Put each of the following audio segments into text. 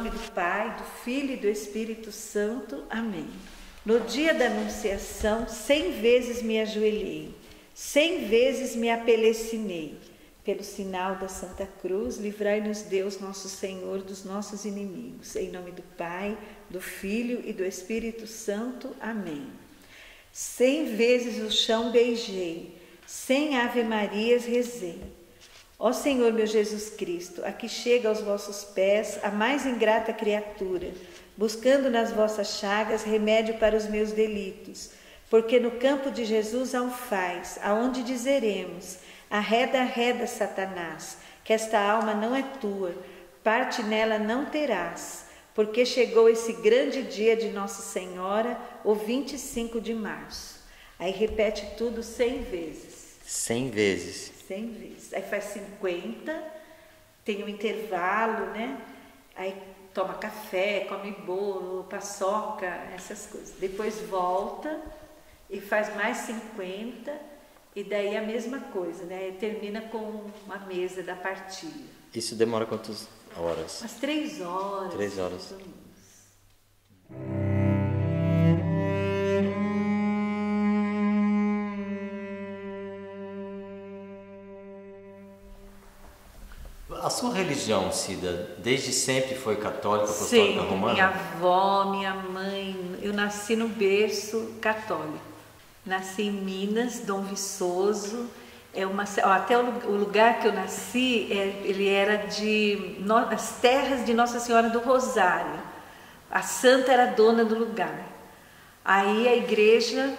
nome do Pai, do Filho e do Espírito Santo. Amém. No dia da anunciação, 100 vezes me ajoelhei, 100 vezes me apelecinei. Pelo sinal da Santa Cruz, livrai-nos Deus, nosso Senhor, dos nossos inimigos. Em nome do Pai, do Filho e do Espírito Santo. Amém. 100 vezes o chão beijei, 100 Ave-Marias rezei. Ó Senhor meu Jesus Cristo, aqui chega aos vossos pés a mais ingrata criatura, buscando nas vossas chagas remédio para os meus delitos. Porque no campo de Jesus há um faz, aonde dizeremos: arreda, arreda, Satanás, que esta alma não é tua, parte nela não terás, porque chegou esse grande dia de Nossa Senhora, o 25 de março. Aí repete tudo 100 vezes. 100 vezes. 100 vezes. Aí faz 50, tem um intervalo, né? Aí toma café, come bolo, paçoca, essas coisas. Depois volta e faz mais 50. E daí a mesma coisa, né? Termina com uma mesa da partilha. Isso demora quantas horas? Umas 3 horas. 3 horas. A sua religião, Cida, desde sempre foi católica, apostólica, sempre, romana? Minha avó, minha mãe. Eu nasci no berço católico. Nasci em Minas, Dom Viçoso, até o lugar que eu nasci, ele era as terras de Nossa Senhora do Rosário. A santa era dona do lugar. Aí a igreja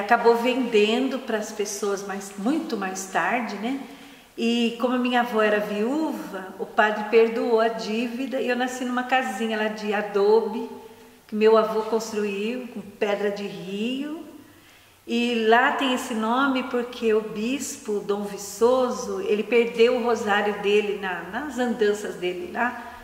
acabou vendendo para as pessoas muito mais tarde, né? E como a minha avó era viúva, o padre perdoou a dívida e eu nasci numa casinha lá de adobe, que meu avô construiu com pedra de rio. E lá tem esse nome porque o bispo Dom Viçoso, ele perdeu o rosário dele nas andanças dele lá.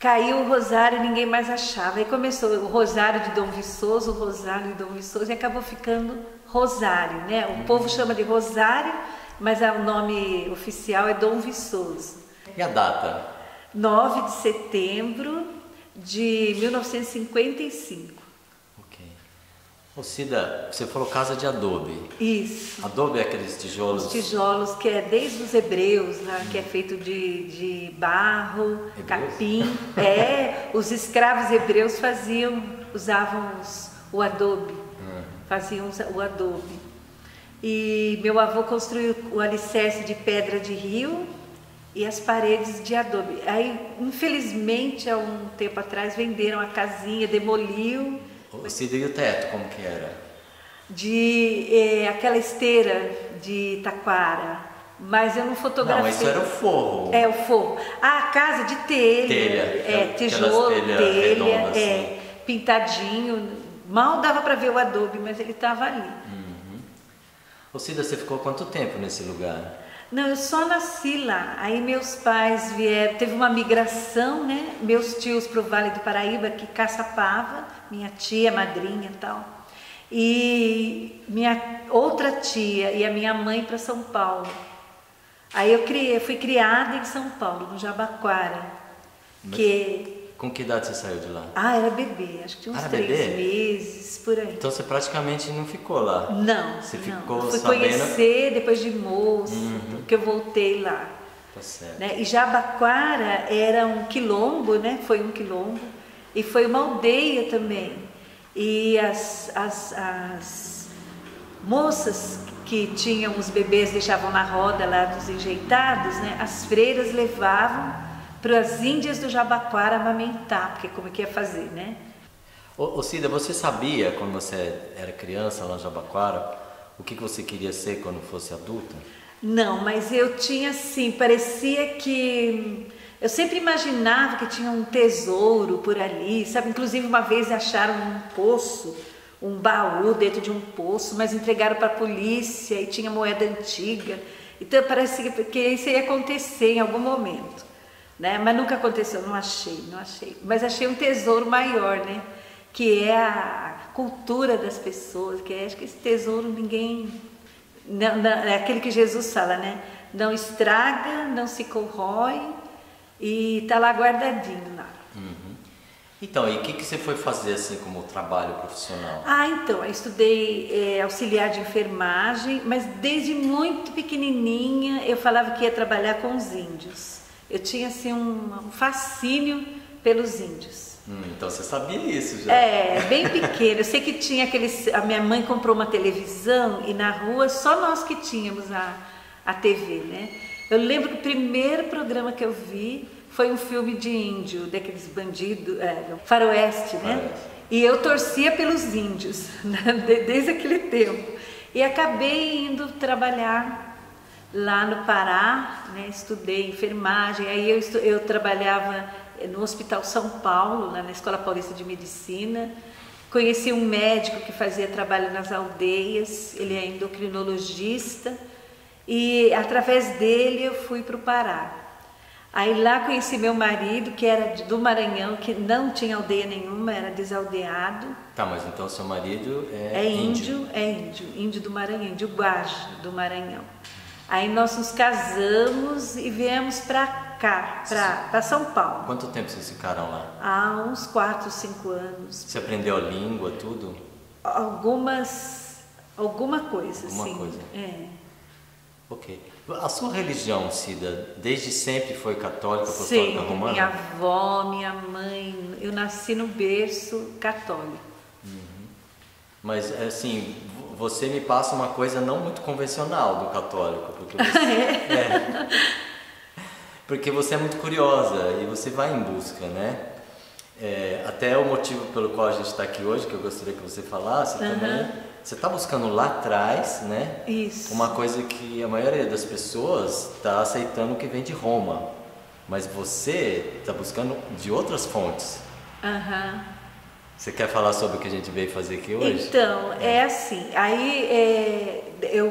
Caiu o rosário e ninguém mais achava. Aí começou o rosário de Dom Viçoso, o rosário de Dom Viçoso, e acabou ficando rosário, né? O povo chama de rosário, mas o nome oficial é Dom Viçoso. E a data? 9 de setembro de 1955. Ô Cida, você falou casa de adobe. Isso. Adobe é aqueles tijolos? Os tijolos que é desde os hebreus, né? Que é feito de barro, hebreus? Capim. É, os escravos hebreus usavam o adobe, faziam o adobe. E meu avô construiu o alicerce de pedra de rio e as paredes de adobe. Aí, infelizmente, há um tempo atrás, venderam a casinha, demoliu. E o teto, como que era? Aquela esteira de taquara, mas eu não fotografei. Não, isso era o forro. É, o forro. Ah, a casa de telha. Telha. É, tijolo, telha, redonda, assim. Pintadinho. Mal dava para ver o adobe, mas ele estava ali. Ô Cida, você ficou quanto tempo nesse lugar? Não, eu só nasci lá. Aí meus pais vieram, teve uma migração, né? Meus tios para o Vale do Paraíba, que Caçapava, minha tia, madrinha e tal. E minha outra tia e a minha mãe para São Paulo. Aí fui criada em São Paulo, no Jabaquara. Com que idade você saiu de lá? Ah, era bebê, acho que tinha uns 3 meses, por aí. Então você praticamente não ficou lá? Não, você ficou sabendo? Eu fui conhecer depois de moço, porque eu voltei lá. Tá certo. Né? E Jabaquara era um quilombo, né? Foi um quilombo. E foi uma aldeia também. E as moças que tinham os bebês, deixavam na roda lá dos enjeitados, né? As freiras levavam para as índias do Jabaquara amamentar, porque como é que ia fazer, né? Ô Cida, você sabia, quando você era criança lá no Jabaquara, o que você queria ser quando fosse adulta? Não, mas eu tinha assim, parecia que... Eu sempre imaginava que tinha um tesouro por ali, sabe? Inclusive uma vez acharam um poço, um baú dentro de um poço, mas entregaram para a polícia e tinha moeda antiga. Então parecia que isso ia acontecer em algum momento. Né? Mas nunca aconteceu, não achei. Mas achei um tesouro maior, né? Que é a cultura das pessoas, acho que esse tesouro ninguém... Não, é aquele que Jesus fala, né? Não estraga, não se corrói e está lá guardadinho. Então, e o que você foi fazer assim como trabalho profissional? Ah, então, eu estudei auxiliar de enfermagem, mas desde muito pequenininha eu falava que ia trabalhar com os índios. Eu tinha assim um fascínio pelos índios. Então você sabia isso já? É, bem pequeno. Eu sei que tinha aqueles... A minha mãe comprou uma televisão e na rua só nós que tínhamos a TV, né? Eu lembro que o primeiro programa que eu vi foi um filme de índio, daqueles bandidos, faroeste, né? Faroeste. E eu torcia pelos índios, né? Desde aquele tempo. E acabei indo trabalhar lá no Pará, né? Estudei enfermagem, aí eu trabalhava no Hospital São Paulo, lá na Escola Paulista de Medicina. Conheci um médico que fazia trabalho nas aldeias, ele é endocrinologista, e através dele eu fui para o Pará. Aí lá conheci meu marido, que era do Maranhão, que não tinha aldeia nenhuma, era desaldeado. Tá, mas então seu marido é índio? É índio do Maranhão, índio Guaje do Maranhão. Aí nós nos casamos e viemos pra cá, pra São Paulo. Quanto tempo vocês ficaram lá? Ah, uns 4 ou 5 anos. Você aprendeu a língua, tudo? Alguma coisa, sim. É. Ok. A sua religião, Cida, desde sempre foi católica, apostólica, romana? Minha avó, minha mãe, eu nasci no berço católico. Uhum. Mas, assim, você me passa uma coisa não muito convencional do católico, porque você porque você é muito curiosa e você vai em busca, né? Até o motivo pelo qual a gente está aqui hoje, que eu gostaria que você falasse também... Você está buscando lá atrás, né? Isso. Uma coisa que a maioria das pessoas está aceitando que vem de Roma. Mas você está buscando de outras fontes. Aham. Você quer falar sobre o que a gente veio fazer aqui hoje? Então, assim. Aí eu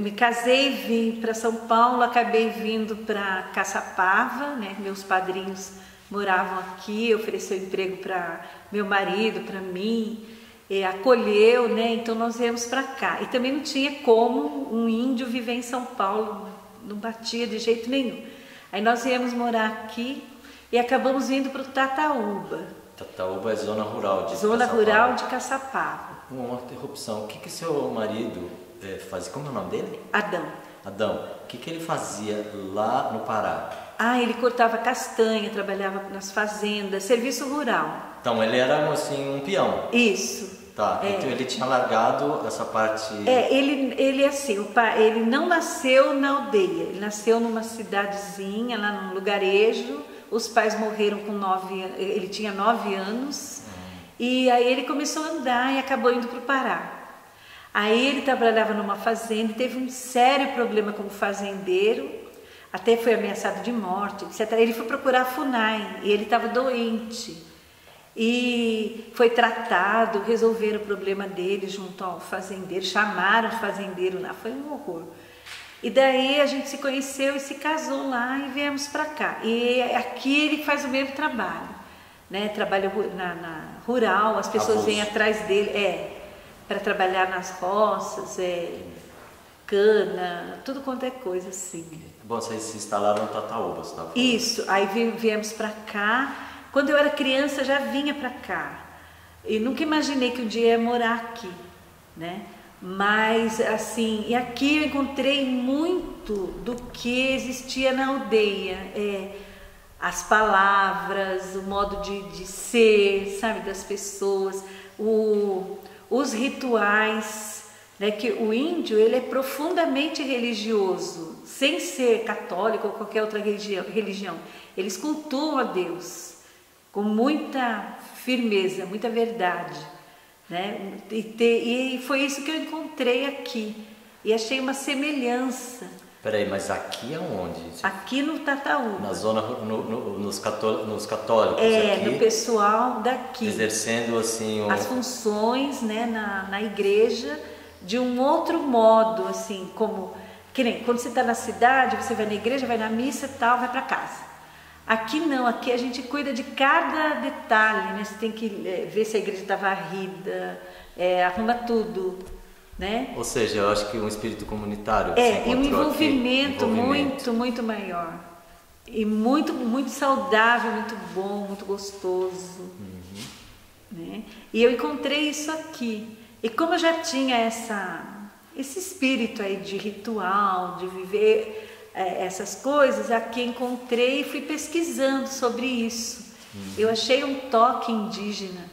me casei, vim para São Paulo, acabei vindo para Caçapava, né? Meus padrinhos moravam aqui, ofereceu emprego para meu marido, para mim. Acolheu, né? Então nós viemos para cá. E também não tinha como um índio viver em São Paulo, não batia de jeito nenhum. Aí nós viemos morar aqui e acabamos vindo para o Tataúba. Tataúba é zona rural de Caçapava. Zona rural de Caçapava. Uma interrupção. O que que seu marido fazia? Como é o nome dele? Adão. Adão. O que que ele fazia lá no Pará? Ah, ele cortava castanha, trabalhava nas fazendas, serviço rural. Então ele era assim um peão. Isso. Tá. Então ele tinha largado essa parte. Ele assim, ele não nasceu na aldeia. Ele nasceu numa cidadezinha lá num lugarejo. Os pais morreram com 9 anos. Ele tinha 9 anos. E aí ele começou a andar e acabou indo para o Pará. Aí ele trabalhava numa fazenda e teve um sério problema como fazendeiro. Até foi ameaçado de morte, etc. Ele foi procurar a FUNAI e ele estava doente. E foi tratado, resolveram o problema dele junto ao fazendeiro, chamaram o fazendeiro lá, foi um horror. E daí a gente se conheceu e se casou lá e viemos para cá. E aqui ele faz o mesmo trabalho, né? Trabalha na rural, as pessoas vêm atrás dele, para trabalhar nas roças, cana, tudo quanto é coisa assim. Bom, vocês se instalaram no Tataúba, você estava falando. Isso, aí viemos para cá. Quando eu era criança, já vinha para cá. E nunca imaginei que um dia ia morar aqui, né? Mas, assim, e aqui eu encontrei muito do que existia na aldeia. As palavras, o modo de ser, sabe, das pessoas, os rituais, né? Que o índio, ele é profundamente religioso, sem ser católico ou qualquer outra religião. Eles cultuam a Deus com muita firmeza, muita verdade, né? E foi isso que eu encontrei aqui e achei uma semelhança. Peraí, mas aqui é onde? Aqui no Tataúba. Na zona, nos católicos aqui? No pessoal daqui. Exercendo assim... As funções, né, na igreja, de um outro modo, assim, como... Que nem quando você está na cidade, você vai na igreja, vai na missa e tal, vai para casa. Aqui não, aqui a gente cuida de cada detalhe, né? Você tem que ver se a igreja está varrida, arruma tudo, né? Ou seja, eu acho que um espírito comunitário e um envolvimento muito maior. E muito saudável, muito bom, muito gostoso. né? E eu encontrei isso aqui. E como eu já tinha esse espírito aí de ritual, de viver essas coisas, aqui encontrei e fui pesquisando sobre isso. Eu achei um toque indígena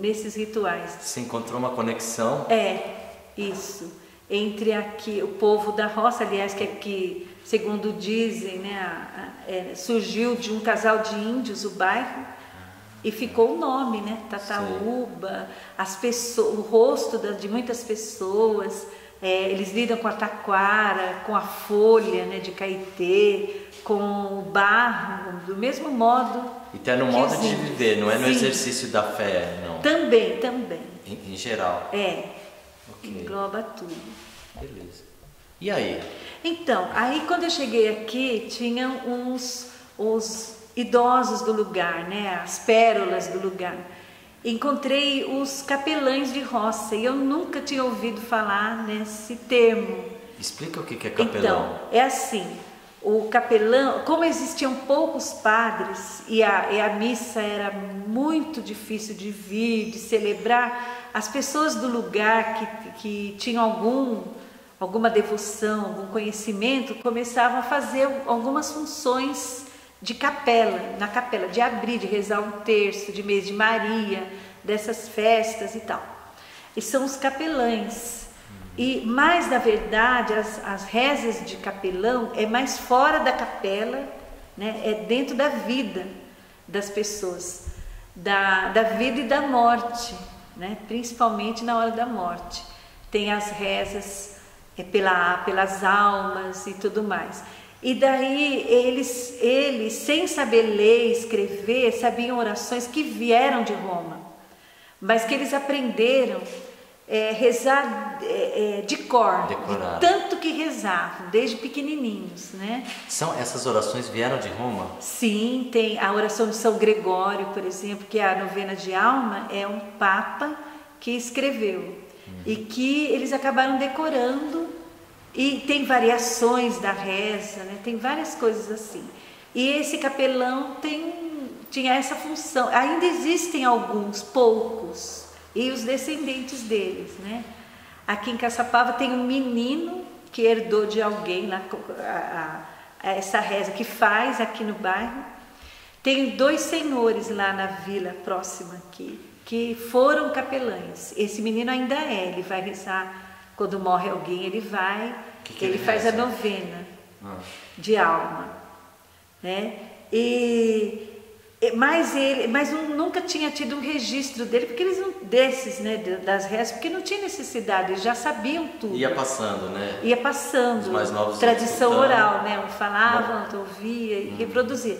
nesses rituais. Você encontrou uma conexão? É, isso. Entre aqui, o povo da roça, aliás, que aqui, segundo dizem, né, surgiu de um casal de índios, o bairro, e ficou o nome, né? Tataúba, as pessoas, o rosto de muitas pessoas. Eles lidam com a taquara, com a folha, né, de caetê, com o barro, do mesmo modo. Então é no modo de viver, não é no exercício da fé, não? Também, também. Em geral? É, okay. Engloba tudo. Beleza. E aí? Então, aí quando eu cheguei aqui, tinham os idosos do lugar, né, as pérolas do lugar. Encontrei os capelães de roça e eu nunca tinha ouvido falar nesse termo. Explica o que é capelão. Então, é assim, o capelão, como existiam poucos padres e a missa era muito difícil de vir, de celebrar, as pessoas do lugar que tinham alguma devoção, algum conhecimento, começavam a fazer algumas funções de capela, na capela, de abrir, de rezar um terço, de mês de Maria, dessas festas e tal. E são os capelães. E mais, na verdade, as rezas de capelão é mais fora da capela, né? É dentro da vida das pessoas, da vida e da morte, né? Principalmente na hora da morte. Tem as rezas pelas almas e tudo mais. E daí eles, sem saber ler, escrever, sabiam orações que vieram de Roma, mas que eles aprenderam rezar de cor, de tanto que rezavam, desde pequenininhos, né? Essas orações vieram de Roma? Sim, tem a oração de São Gregório, por exemplo, que é a novena de alma, é um papa que escreveu, e que eles acabaram decorando. E tem variações da reza, né? Tem várias coisas assim. E esse capelão tinha essa função. Ainda existem alguns, poucos, e os descendentes deles, né? Aqui em Caçapava tem um menino que herdou de alguém lá, essa reza que faz aqui no bairro. Tem dois senhores lá na vila próxima aqui, que foram capelães. Esse menino ainda ele vai rezar. Quando morre alguém, ele vai, ele faz a novena de alma, né? Mas nunca tinha tido um registro dele, porque eles das rezas, porque não tinha necessidade, eles já sabiam tudo. Ia passando, né? Ia passando. Os mais novos tradição oral, né? Um falava, outro ouvia e reproduzia.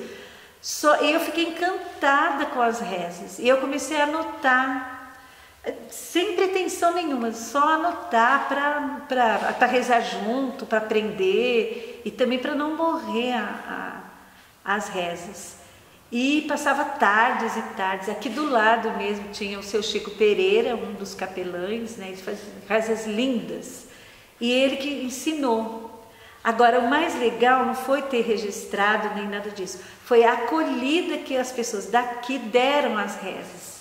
E eu fiquei encantada com as rezas e eu comecei a anotar. Sem pretensão nenhuma, só anotar para rezar junto, para aprender e também para não morrer as rezas. E passava tardes e tardes, aqui do lado mesmo tinha o seu Chico Pereira, um dos capelães, né? Ele faz rezas lindas e ele que ensinou. Agora, o mais legal não foi ter registrado nem nada disso, foi a acolhida que as pessoas daqui deram às rezas.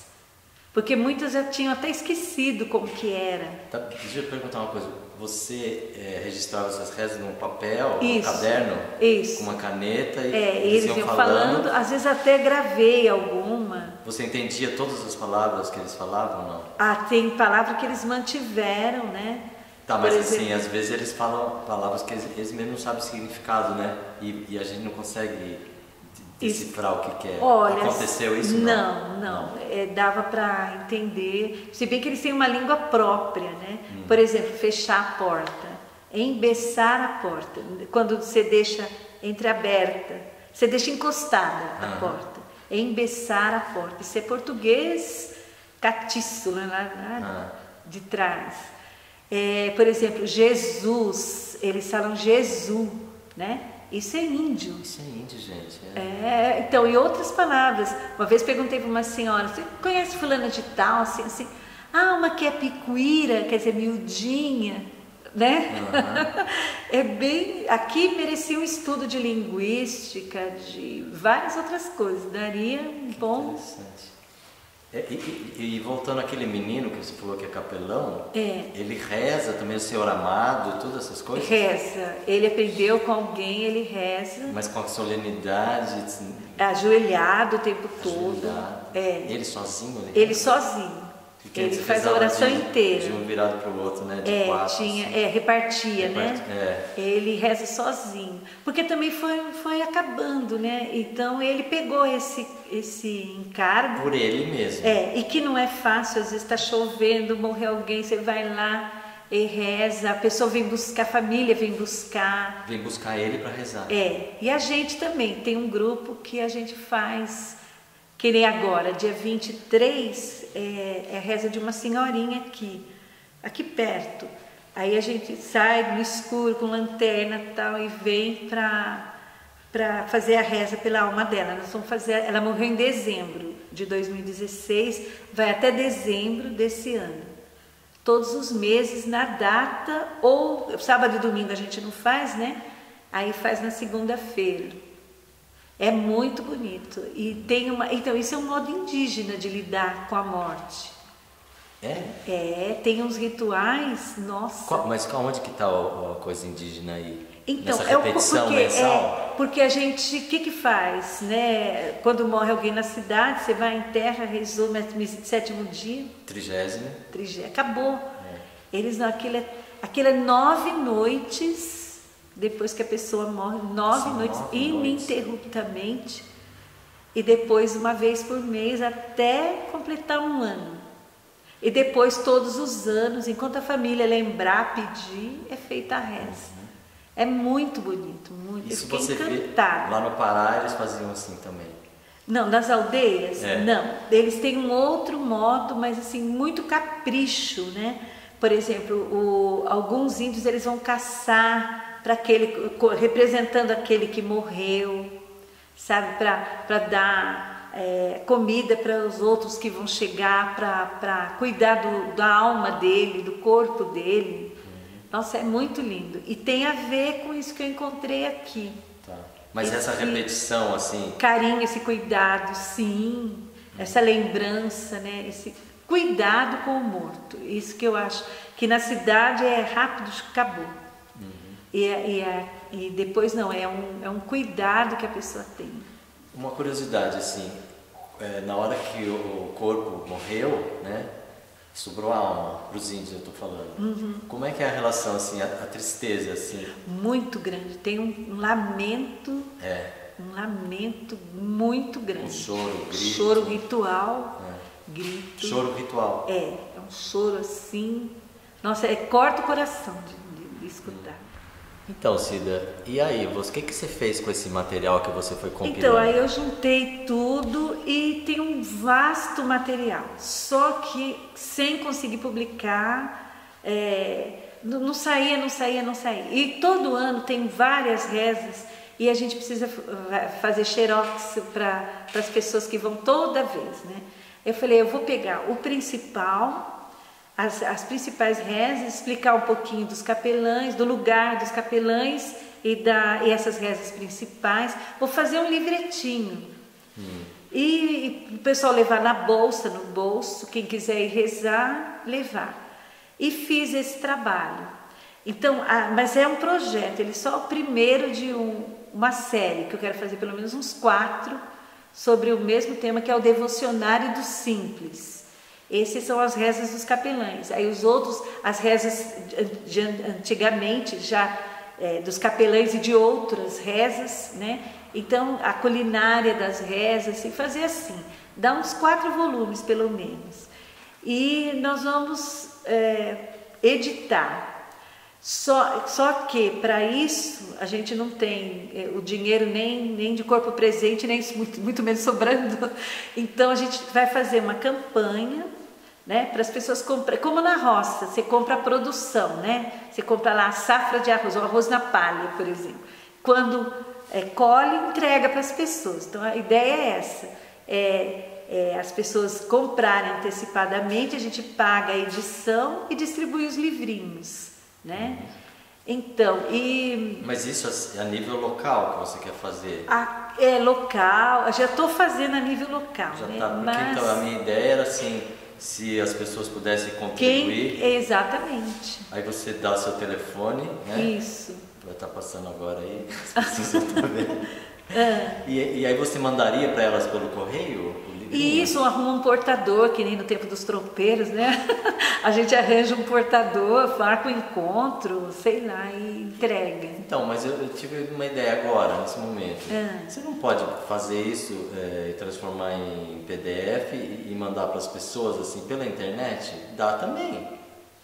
Porque muitas já tinham até esquecido como que era. Tá, deixa eu perguntar uma coisa. Você registrava essas rezas num papel, num caderno? Isso. Com uma caneta? Eles iam falando. Às vezes até gravei alguma. Você entendia todas as palavras que eles falavam, não? Ah, tem palavra que eles mantiveram, né? Tá, mas assim, às vezes eles falam palavras que eles mesmos não sabem o significado, né? E a gente não consegue decifrar o que é. Olha, aconteceu isso? Não. Dava para entender, se bem que eles têm uma língua própria, né? Por exemplo, fechar a porta, embeçar a porta, quando você deixa entreaberta, você deixa encostada a porta, embeçar a porta, isso é português catiço, né? Lá de trás. Por exemplo, Jesus, eles falam Jesus, né? Isso é índio. Isso é índio, gente. Então, e outras palavras. Uma vez perguntei para uma senhora, você conhece fulana de tal, assim. Ah, uma que é picuíra, quer dizer, miudinha, né? É bem... Aqui merecia um estudo de linguística, de várias outras coisas. Daria um bom... E voltando àquele menino que você falou que é capelão, ele reza também, o Senhor Amado, todas essas coisas? Reza, ele aprendeu com alguém, ele reza. Mas com a solenidade? Ajoelhado o tempo todo. Ele sozinho? Ele sozinho. Ele faz a oração inteira. De um virado para o outro, né? De quatro, tinha, assim. Repartia, né? Ele reza sozinho. Porque também foi acabando, né? Então ele pegou esse encargo. Por ele mesmo. E que não é fácil, às vezes está chovendo, morre alguém, você vai lá e reza, a pessoa vem buscar, a família vem buscar. Vem buscar ele para rezar. E a gente também tem um grupo que a gente faz. Que nem agora, dia 23, é a reza de uma senhorinha aqui perto. Aí a gente sai no escuro com lanterna e tal e vem para fazer a reza pela alma dela. Nós vamos fazer, ela morreu em dezembro de 2016, vai até dezembro desse ano. Todos os meses, na data, ou sábado e domingo a gente não faz, né? Aí faz na segunda-feira. É muito bonito. E tem uma. Então, isso é um modo indígena de lidar com a morte. Tem uns rituais, nossa. Mas onde que está a coisa indígena aí? Então, nessa repetição mensal? Porque a gente, o que faz, né? Quando morre alguém na cidade, você vai, enterra, rezou, missa de sétimo dia. Trigésima. Acabou. Eles não, aquilo é 9 noites. Depois que a pessoa morre, 9 noites ininterruptamente, e depois uma vez por mês até completar um ano. E depois todos os anos, enquanto a família lembrar, pedir, é feita a reza. É muito bonito, muito. Isso você encantada. Lá no Pará eles faziam assim também? Não, nas aldeias, não. Eles têm um outro modo, mas assim, muito capricho, né? Por exemplo, alguns índios eles vão caçar para aquele, representando aquele que morreu, sabe, para dar comida para os outros que vão chegar, para cuidar da alma dele, do corpo dele. Nossa, é muito lindo. E tem a ver com isso que eu encontrei aqui. Tá. Mas essa repetição, assim... Carinho, esse cuidado, sim. Essa lembrança, né? Esse cuidado com o morto. Isso que eu acho que na cidade é rápido, acabou. E depois não, é um cuidado que a pessoa tem. Uma curiosidade, assim, na hora que o corpo morreu, né, sobrou a alma, para os índios eu estou falando. Como é que é a relação, assim, a tristeza? Assim? Muito grande, tem um lamento, um lamento muito grande. Um choro, grito. Choro ritual, grito. Choro ritual. É um choro assim, nossa, corta o coração de escutar. Então, Cida, e aí, o que você fez com esse material que você foi compilando? Então, aí eu juntei tudo e tem um vasto material, só que sem conseguir publicar, não saía. E todo ano tem várias rezas e a gente precisa fazer xerox para as pessoas que vão toda vez, né? Eu falei, eu vou pegar o principal... As principais rezas, explicar um pouquinho dos capelães, do lugar dos capelães e essas rezas principais. Vou fazer um livretinho. E o pessoal levar na bolsa, no bolso, quem quiser ir rezar, levar. E fiz esse trabalho. Então, mas é um projeto, ele só é o primeiro de uma série, que eu quero fazer pelo menos uns 4, sobre o mesmo tema, que é o Devocionário do Simples. Essas são as rezas dos capelães. Aí os outros, as rezas de antigamente, já dos capelães e de outras rezas, né? Então, a culinária das rezas, e fazer assim. Dá uns 4 volumes, pelo menos. E nós vamos editar. Só que, para isso, a gente não tem o dinheiro nem de corpo presente, nem muito menos sobrando. Então, a gente vai fazer uma campanha... Né, para as pessoas comprarem, como na roça, você compra a produção, né? Você compra lá a safra de arroz, o arroz na palha, por exemplo. Quando colhe, entrega para as pessoas. Então a ideia é essa: as pessoas comprarem antecipadamente, a gente paga a edição e distribui os livrinhos, né? Então, mas isso a nível local que você quer fazer? É, local, já estou fazendo a nível local. Já né? Tá, porque mas... então, a minha ideia era assim, se as pessoas pudessem contribuir. Quem? Exatamente. Aí você dá o seu telefone, né? Isso. Vai estar passando agora aí, as pessoas estão vendo. É. E aí você mandaria para elas pelo correio? Isso, arruma um portador, que nem no tempo dos trompeiros, né? A gente arranja um portador, marca um encontro, sei lá, e entrega. Então, mas eu tive uma ideia agora, nesse momento. É. Você não pode fazer isso e transformar em PDF e mandar para as pessoas, assim, pela internet? Dá também,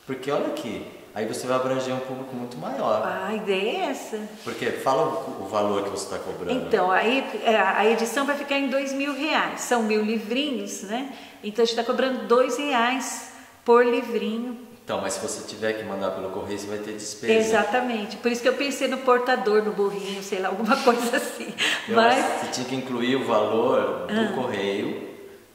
porque olha aqui, aí você vai abranger um público muito maior. A ideia é essa. Porque fala o valor que você está cobrando. Então, aí a edição vai ficar em R$2.000. São 1.000 livrinhos, né? Então a gente está cobrando R$2 por livrinho. Então, mas se você tiver que mandar pelo correio, você vai ter despesa. Exatamente. Por isso que eu pensei no portador, no burrinho, sei lá, alguma coisa assim. Mas... Você tinha que incluir o valor do correio,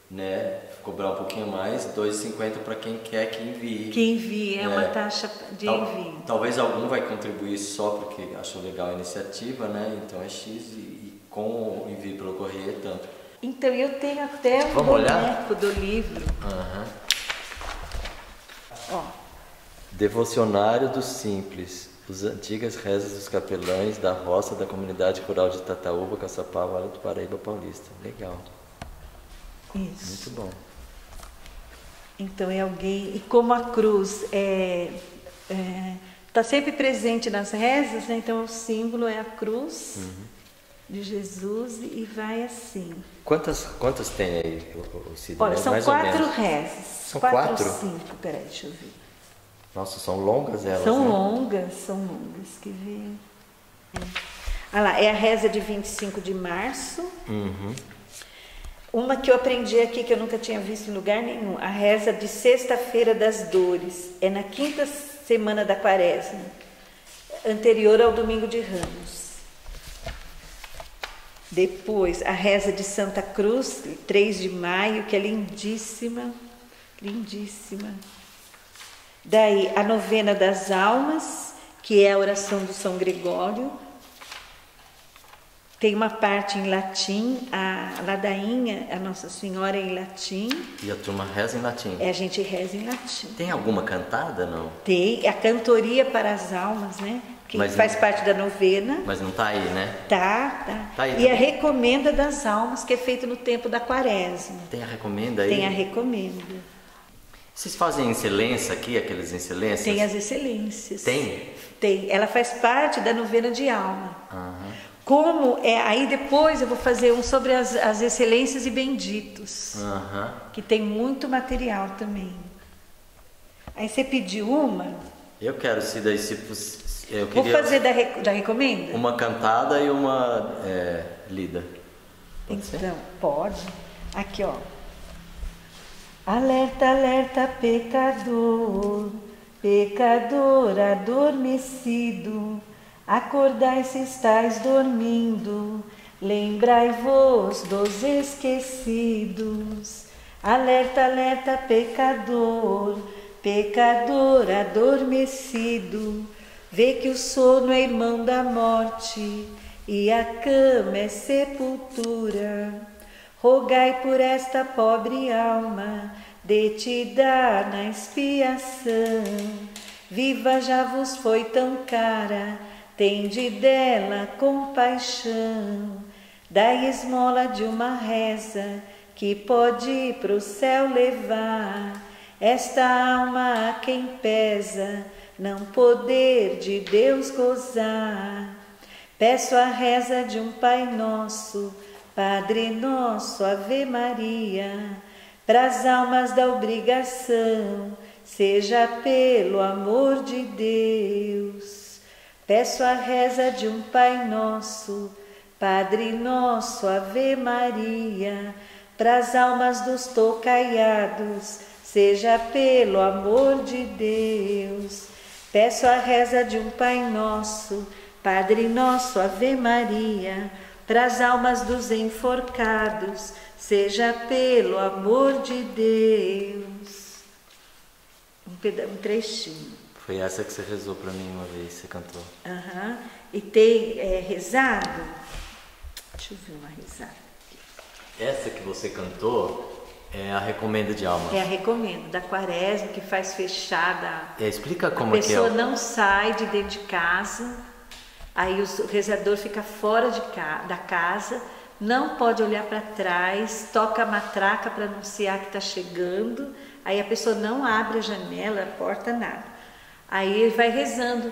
né? Cobrar um pouquinho mais, R$2,50 para quem quer que envie. Que envie, é uma taxa de envio. Talvez algum vai contribuir só porque achou legal a iniciativa, né? Então é X e com o envio pelo correio é tanto. Então eu tenho até o boneco do livro. Ó. Devocionário do Simples. As antigas rezas dos capelães da roça da comunidade rural de Tataúba, Caçapava, Vale do Paraíba, Paulista. Legal. Isso. Muito bom. Então é alguém, e como a cruz está sempre presente nas rezas, né? Então o símbolo é a cruz de Jesus e vai assim. Quantas tem aí o CIDA? Olha, são mais 4 rezas. São 4 ou 5, peraí, deixa eu ver. Nossa, são longas elas, São longas, que vem. Olha lá, é a reza de 25 de março. Uma que eu aprendi aqui, que eu nunca tinha visto em lugar nenhum, a reza de Sexta-feira das Dores, é na quinta semana da quaresma, anterior ao Domingo de Ramos. Depois, a reza de Santa Cruz, 3 de maio, que é lindíssima, lindíssima. Daí, a novena das almas, que é a oração do São Gregório. Tem uma parte em latim, a ladainha, a Nossa Senhora em latim. E a turma reza em latim? É, a gente reza em latim. Tem alguma cantada, não? Tem, a cantoria para as almas, né? Que faz parte da novena. Mas não tá aí, né? Tá aí, e a recomenda das almas, que é feita no tempo da quaresma. Tem a recomenda aí? Tem a recomenda. Vocês fazem excelência aqui, aquelas excelências? Tem as excelências. Tem? Tem, ela faz parte da novena de alma. Como é, aí depois eu vou fazer um sobre as excelências e benditos, que tem muito material também. Aí você pediu uma? Eu quero, se daí se eu queria. Vou fazer da recomenda? Uma cantada e uma lida. Pode então, ser? Pode. Aqui, ó. Alerta, alerta, pecador, pecador adormecido. Acordai se estáis dormindo, lembrai-vos dos esquecidos. Alerta, alerta, pecador, pecador adormecido. Vê que o sono é irmão da morte e a cama é sepultura. Rogai por esta pobre alma, de-te dá na expiação. Viva já vos foi tão cara, tende dela compaixão. Dai esmola de uma reza que pode pro céu levar. Esta alma a quem pesa não poder de Deus gozar. Peço a reza de um Pai Nosso, Padre Nosso, Ave Maria, pras almas da obrigação, seja pelo amor de Deus. Peço a reza de um Pai Nosso, Padre Nosso, Ave Maria, pras almas dos tocaiados, seja pelo amor de Deus. Peço a reza de um Pai Nosso, Padre Nosso, Ave Maria, pras almas dos enforcados, seja pelo amor de Deus. Um trechinho. Foi essa que você rezou para mim uma vez, você cantou. E tem rezado Deixa eu ver uma risada aqui. Essa que você cantou é a Recomenda de Almas. É a Recomenda, da Quaresma, que faz fechada. É, explica como que é. A pessoa não sai de dentro de casa, aí o rezador fica fora da casa, não pode olhar para trás, toca a matraca para anunciar que está chegando, aí a pessoa não abre a janela, a porta, nada. Aí ele vai rezando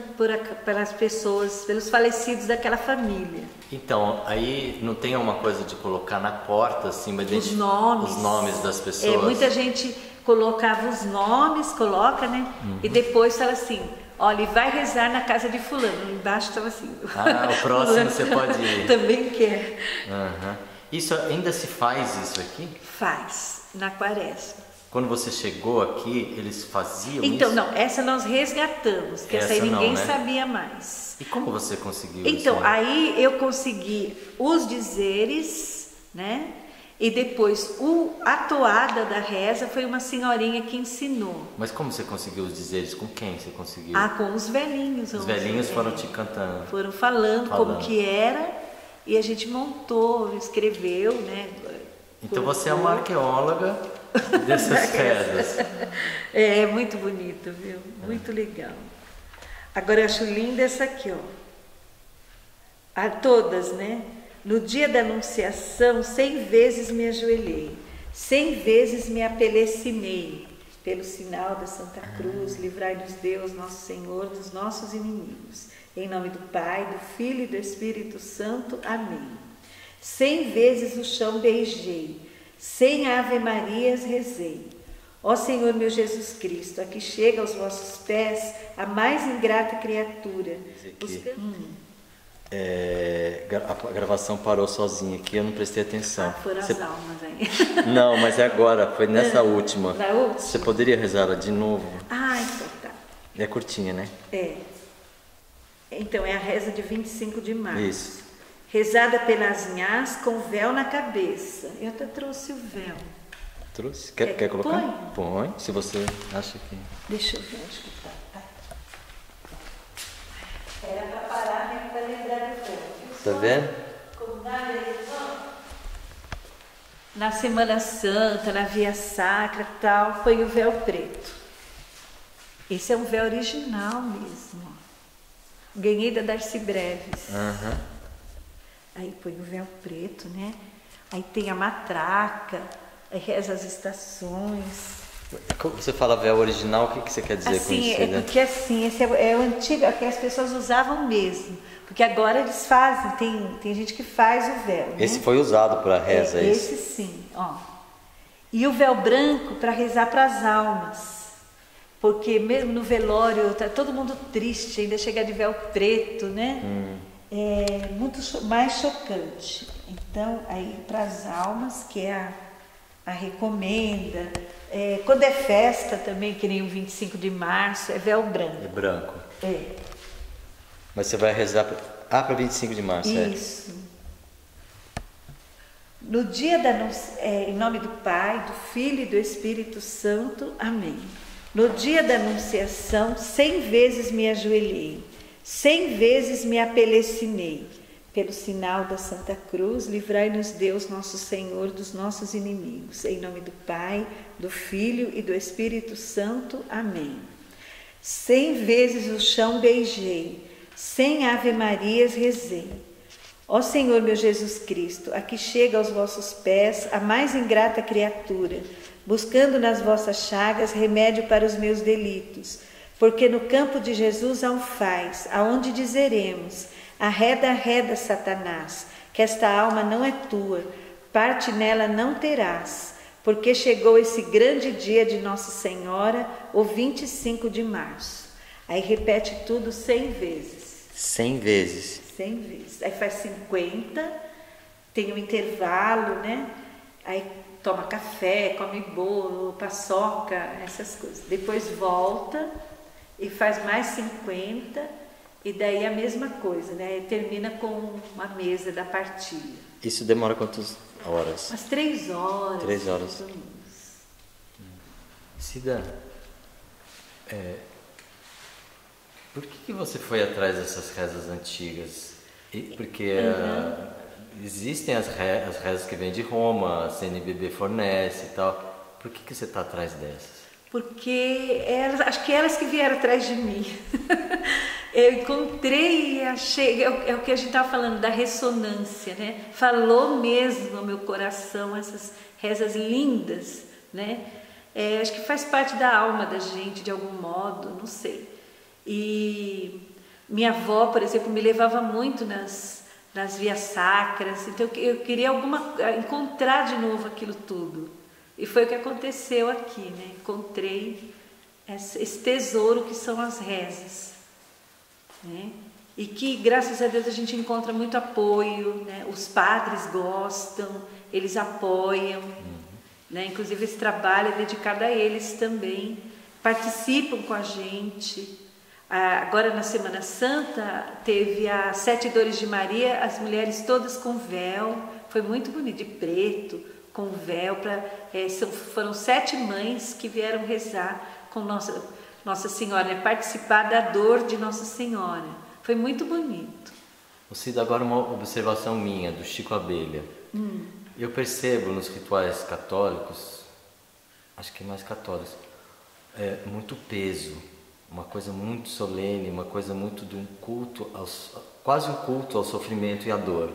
pelas pessoas, pelos falecidos daquela família. Então, aí não tem uma coisa de colocar na porta, assim, mas os nomes das pessoas? É, muita gente colocava os nomes, coloca, né? Uhum. E depois fala assim, olha, e vai rezar na casa de fulano. Embaixo estava assim. Ah, o próximo você pode ir. Também quer. Uhum. Isso, ainda se faz isso aqui? Faz, na Quaresma. Quando você chegou aqui, eles faziam então, isso? Então, não, essa nós resgatamos, que essa aí ninguém sabia mais. E como você conseguiu isso? Então, aí eu consegui os dizeres, né? E depois a toada da reza foi uma senhorinha que ensinou. Mas como você conseguiu os dizeres? Com quem você conseguiu? Ah, com os velhinhos. Os velhinhos foram te cantando. Foram falando como que era e a gente montou, escreveu, né? Então você é uma arqueóloga dessas pedras. É muito bonito, viu? Muito legal. Agora eu acho linda essa aqui, ó. A todas, né? No dia da Anunciação, 100 vezes me ajoelhei, 100 vezes me apelecimei, pelo sinal da Santa Cruz, livrai-nos Deus, nosso Senhor, dos nossos inimigos. Em nome do Pai, do Filho e do Espírito Santo. Amém. 100 vezes o chão beijei, 100 Ave-Marias rezei. Ó Senhor meu Jesus Cristo, aqui chega aos vossos pés a mais ingrata criatura. A gravação parou sozinha aqui, eu não prestei atenção. Foram as almas aí. Não, mas é agora, foi nessa última. Na última? Você poderia rezar ela de novo? Ah, então tá. É curtinha, né? É. Então é a reza de 25 de março. Isso. Rezada pelas nhás com véu na cabeça. Eu até trouxe o véu. Trouxe? Quer colocar? Põe, se você acha que... Deixa eu ver, acho que tá. Era pra parar, né? Pra lembrar depois. Tá vendo? Na Semana Santa, na Via Sacra e tal, foi o véu preto. Esse é um véu original mesmo. Ganhei da Darcy Breves. Aham. Aí põe o véu preto, né? Aí tem a matraca, aí reza as estações. Quando você fala véu original, o que você quer dizer assim, com isso? Né? Porque assim, esse é o antigo, é que as pessoas usavam mesmo. Porque agora eles fazem, tem gente que faz o véu, né? Esse foi usado para reza, é esse? Esse sim, ó. E o véu branco para rezar para as almas. Porque mesmo no velório, tá todo mundo triste, ainda chega de véu preto, né? É muito mais chocante. Então, aí para as almas, que é a Recomenda. É, quando é festa também, que nem o 25 de março, é véu branco. É branco. É. Mas você vai rezar para 25 de março, é? Isso. No dia da em nome do Pai, do Filho e do Espírito Santo. Amém. No dia da Anunciação, 100 vezes me ajoelhei. 100 vezes me apelecimei, pelo sinal da Santa Cruz, livrai-nos Deus, nosso Senhor, dos nossos inimigos. Em nome do Pai, do Filho e do Espírito Santo. Amém. 100 vezes o chão beijei, 100 Ave-Marias rezei. Ó Senhor meu Jesus Cristo, aqui chega aos vossos pés a mais ingrata criatura, buscando nas vossas chagas remédio para os meus delitos. Porque no campo de Jesus há um faz, aonde dizeremos, arreda, arreda, Satanás, que esta alma não é tua, parte nela não terás, porque chegou esse grande dia de Nossa Senhora, o 25 de março. Aí repete tudo 100 vezes. 100 vezes. 100 vezes. Aí faz 50, tem um intervalo, né? Aí toma café, come bolo, paçoca, essas coisas. Depois volta e faz mais 50, e daí a mesma coisa, né? E termina com uma mesa da partilha. Isso demora quantas horas? Umas 3 horas. 3 horas. Cida, por que você foi atrás dessas rezas antigas? Porque existem as rezas que vêm de Roma, a CNBB fornece e tal. Por que você está atrás dessas? Porque elas, acho que elas que vieram atrás de mim. Eu encontrei e achei, é o que a gente estava falando, da ressonância, né? Falou mesmo ao meu coração essas rezas lindas, né? É, acho que faz parte da alma da gente, de algum modo, não sei. E minha avó, por exemplo, me levava muito nas vias sacras, então eu queria encontrar de novo aquilo tudo. E foi o que aconteceu aqui, né? Encontrei esse tesouro que são as rezas, né? E que, graças a Deus, a gente encontra muito apoio, né? Os padres gostam, eles apoiam, né? Inclusive esse trabalho é dedicado a eles também, participam com a gente. Agora na Semana Santa teve as 7 dores de Maria, as mulheres todas com véu, foi muito bonito, de preto, com véu, foram 7 mães que vieram rezar com Nossa Senhora, né? Participar da dor de Nossa Senhora, foi muito bonito. Cida, agora uma observação minha, do Chico Abelha. Eu percebo nos rituais católicos, acho que mais católicos, muito peso, uma coisa muito solene, uma coisa muito de um culto, quase um culto ao sofrimento e à dor.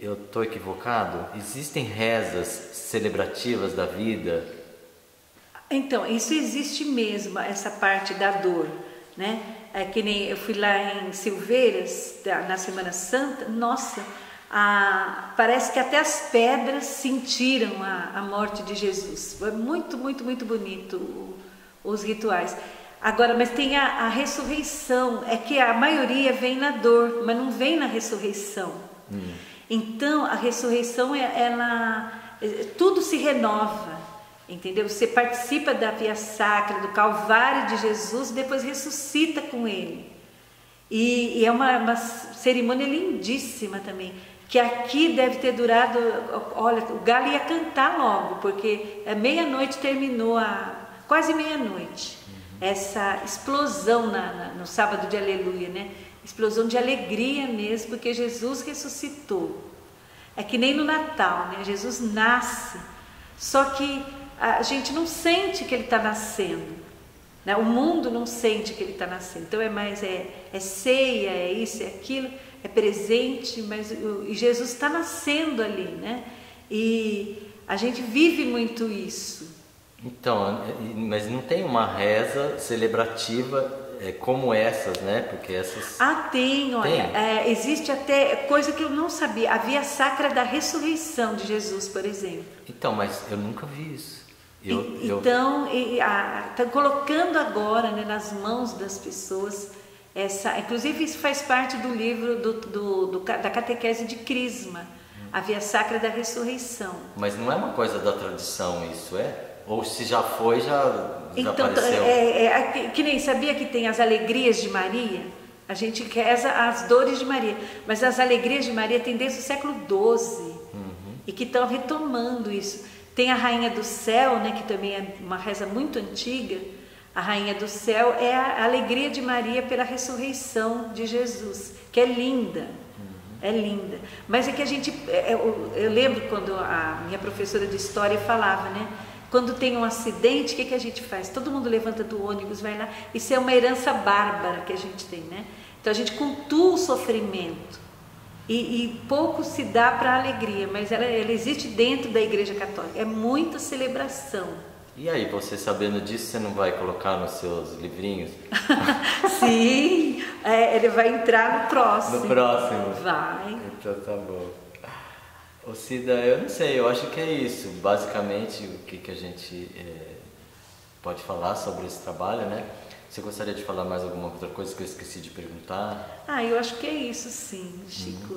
Eu estou equivocado? Existem rezas celebrativas da vida? Então, isso existe mesmo, essa parte da dor, né? É que nem eu fui lá em Silveiras, na Semana Santa, nossa, parece que até as pedras sentiram a morte de Jesus. Foi muito, muito, muito bonito os rituais. Agora, mas tem a ressurreição, é que a maioria vem na dor, mas não vem na ressurreição. Então, a ressurreição, tudo se renova, entendeu? Você participa da via sacra, do Calvário de Jesus, depois ressuscita com ele. E é uma cerimônia lindíssima também, que aqui deve ter durado, olha, o galo ia cantar logo, porque meia-noite terminou, quase meia-noite, essa explosão no sábado de Aleluia, né? Explosão de alegria mesmo, porque Jesus ressuscitou. É que nem no Natal, né? Jesus nasce, só que a gente não sente que ele está nascendo, né? O mundo não sente que ele está nascendo, então é ceia, é isso, é aquilo, é presente, mas Jesus está nascendo ali, né? E a gente vive muito isso. Então, mas não tem uma reza celebrativa como essas, né? Porque essas... tem, olha, tem. Existe até coisa que eu não sabia, a via sacra da ressurreição de Jesus, por exemplo. Então, mas eu nunca vi isso. Então, tá colocando agora, né, nas mãos das pessoas, inclusive isso faz parte do livro da catequese de Crisma, a via sacra da ressurreição. Mas não é uma coisa da tradição isso, é? Ou se já foi, já então, apareceu? Que nem sabia que tem as alegrias de Maria? A gente reza as dores de Maria, mas as alegrias de Maria tem desde o século XII, e que estão retomando isso. Tem a Rainha do Céu, né, que também é uma reza muito antiga. A Rainha do Céu é a alegria de Maria pela ressurreição de Jesus, que é linda. É linda, mas é que a gente... Eu lembro quando a minha professora de História falava, né? Quando tem um acidente, o que a gente faz? Todo mundo levanta do ônibus, vai lá. Isso é uma herança bárbara que a gente tem, né? Então a gente cultua o sofrimento e pouco se dá para a alegria, mas ela existe dentro da Igreja Católica. É muita celebração. E aí, você sabendo disso, você não vai colocar nos seus livrinhos? Sim, ele vai entrar no próximo. No próximo? Vai. Então tá bom. Ô Cida, eu não sei, eu acho que é isso, basicamente o que a gente pode falar sobre esse trabalho, né? Você gostaria de falar mais alguma outra coisa que eu esqueci de perguntar? Eu acho que é isso sim, Chico,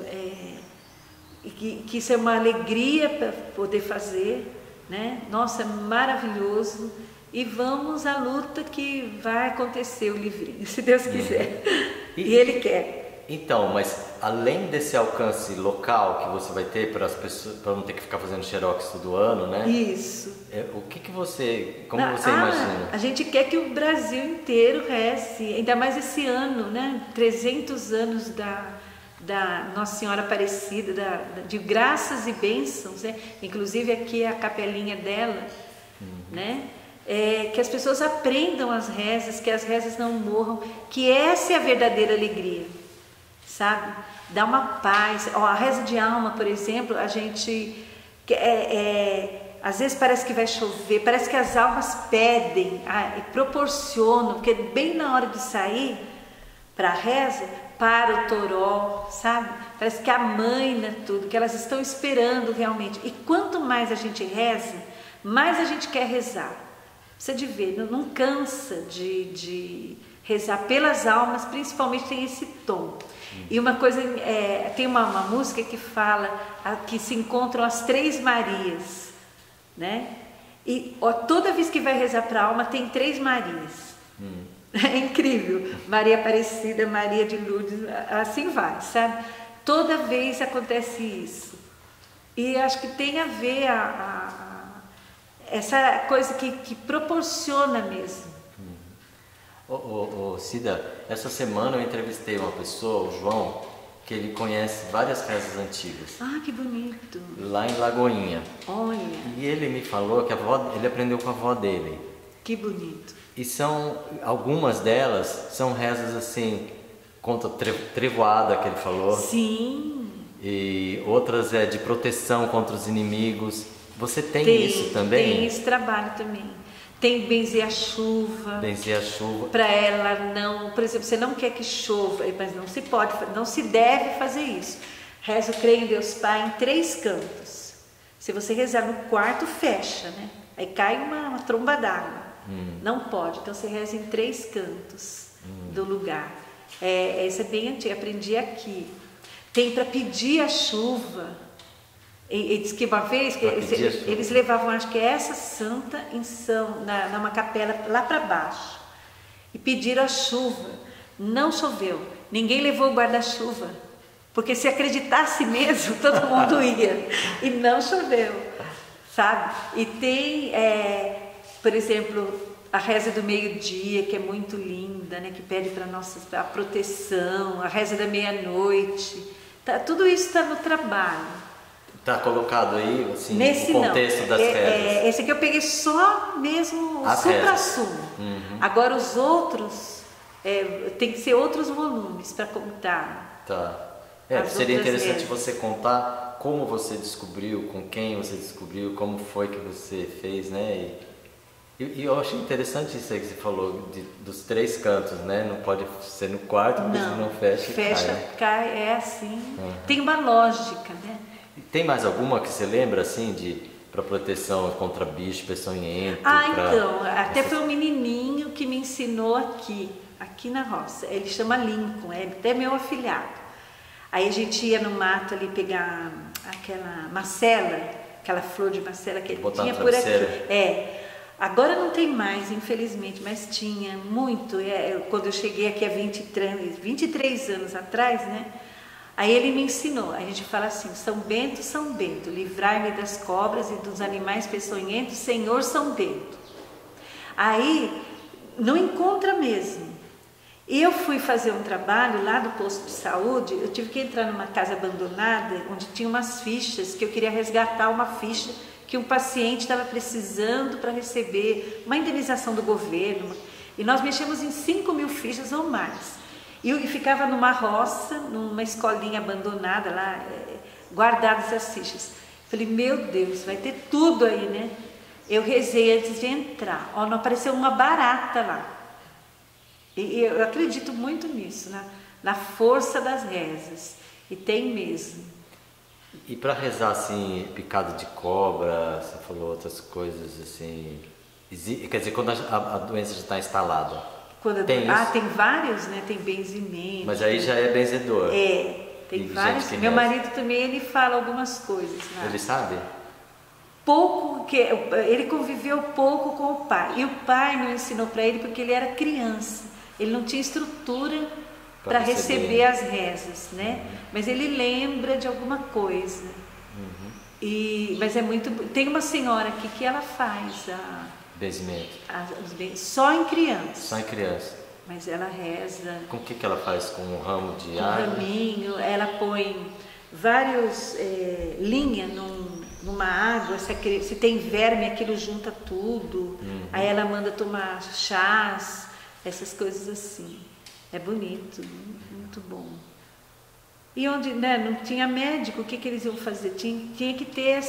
que isso é uma alegria para poder fazer, né? Nossa, é maravilhoso, e vamos à luta que vai acontecer o livrinho, se Deus quiser, e Ele quer. Então, mas além desse alcance local que você vai ter para as pessoas, para não ter que ficar fazendo xerox todo ano, né? Isso. O que você, como você imagina? A gente quer que o Brasil inteiro reze, ainda mais esse ano, né? 300 anos da da Nossa Senhora Aparecida, de graças e bênçãos, né? Inclusive aqui é a capelinha dela, né? Que as pessoas aprendam as rezas, que as rezas não morram, que essa é a verdadeira alegria, sabe? Dá uma paz. A reza de alma, por exemplo, a gente às vezes parece que vai chover, parece que as almas pedem e proporcionam, porque bem na hora de sair para a reza, para o toró, sabe? Parece que amana tudo, que elas estão esperando realmente. E quanto mais a gente reza, mais a gente quer rezar. Precisa de ver, não cansa de rezar pelas almas, principalmente tem esse tom. E uma coisa, tem uma música que fala que se encontram as três Marias, né? E toda vez que vai rezar para a alma tem três Marias. É incrível, Maria Aparecida, Maria de Lourdes, assim vai, sabe? Toda vez acontece isso. E acho que tem a ver essa coisa que proporciona mesmo. Cida, essa semana eu entrevistei uma pessoa, o João, que ele conhece várias rezas antigas. Ah, que bonito! Lá em Lagoinha. Olha! E ele me falou que ele aprendeu com a avó dele. Que bonito! E algumas delas são rezas assim, contra trevoada que ele falou. Sim. E outras é de proteção contra os inimigos. Você tem isso também? Tem esse trabalho também. Tem benzer a chuva. Benzer a chuva. Para ela não, por exemplo, você não quer que chova, mas não se pode, não se deve fazer isso. Reza o Creio em Deus Pai em 3 cantos. Se você rezar no quarto, fecha, né? Aí cai uma tromba d'água. Não pode, então você reza em 3 cantos do lugar. Essa é bem antiga, aprendi aqui. Tem para pedir a chuva. E diz que uma vez que eles levavam, acho que essa santa em numa capela lá para baixo e pediram a chuva. Não choveu, ninguém levou o guarda-chuva, porque se acreditasse mesmo, todo mundo ia. E não choveu, sabe? E tem. Por exemplo, a reza do meio-dia, que é muito linda, né? Que pede para a proteção, a reza da meia-noite. Tudo isso está no trabalho. Está colocado aí, assim, no contexto das rezas. Esse aqui eu peguei só mesmo o supra-sumo. Agora os outros, tem que ser outros volumes para contar. Tá. Seria interessante você contar como você descobriu, com quem você descobriu, como foi que você fez, né? E eu achei interessante isso aí que você falou, dos 3 cantos, né? Não pode ser no quarto, porque não fecha. Fecha, cai, é assim. Tem uma lógica, né? E tem mais alguma que você lembra, assim, para proteção contra bicho, peçonhento? Então, até foi um menininho que me ensinou aqui na roça. Ele chama Lincoln, é até meu afilhado. Aí a gente ia no mato ali pegar aquela macela, aquela flor de macela que ele tinha por aqui. Agora não tem mais, infelizmente, mas tinha muito. Quando eu cheguei aqui há 23 anos atrás, né? Aí ele me ensinou. A gente fala assim: São Bento, livrai-me das cobras e dos animais peçonhentos, Senhor São Bento. Aí não encontra mesmo. E eu fui fazer um trabalho lá do posto de saúde. Eu tive que entrar numa casa abandonada onde tinha umas fichas que eu queria resgatar, uma ficha que um paciente estava precisando para receber uma indenização do governo, e nós mexemos em 5.000 fichas ou mais, e ficava numa roça, numa escolinha abandonada lá, guardadas as fichas. Falei, meu Deus, vai ter tudo aí, né? Eu rezei antes de entrar, não apareceu uma barata lá, e eu acredito muito nisso, na força das rezas, e tem mesmo. E para rezar assim, picado de cobra, você falou outras coisas assim, quer dizer, quando a doença já está instalada? Tem vários, né? Tem benzimento. Mas aí já é benzedor. Tem vários. Meu marido também, ele fala algumas coisas. Né? Ele sabe? Pouco, que ele conviveu pouco com o pai, e o pai não ensinou para ele porque ele era criança, ele não tinha estrutura para receber as rezas, né? Mas ele lembra de alguma coisa. Mas é muito. Tem uma senhora aqui que ela faz benzimento. Só em criança. Só em criança. Mas ela reza. Com o que ela faz? Com um ramo de árvore? Um raminho. Ela põe várias linhas numa água. Se tem verme, aquilo junta tudo. Uhum. Aí ela manda tomar chás, essas coisas assim. É bonito, muito bom. E onde, né, não tinha médico, o que que eles iam fazer? Tinha que ter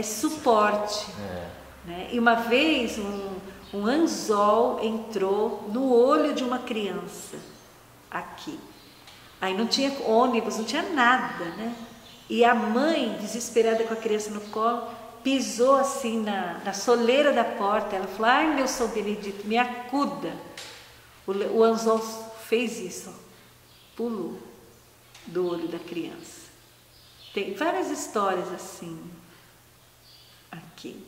esse suporte. É. Né? E uma vez um anzol entrou no olho de uma criança aqui. Aí não tinha ônibus, não tinha nada, né? E a mãe, desesperada com a criança no colo, pisou assim na soleira da porta. Ela falou: "Ai, meu São Benedito, me acuda". O anzol fez isso, ó, pulou do olho da criança. Tem várias histórias assim aqui.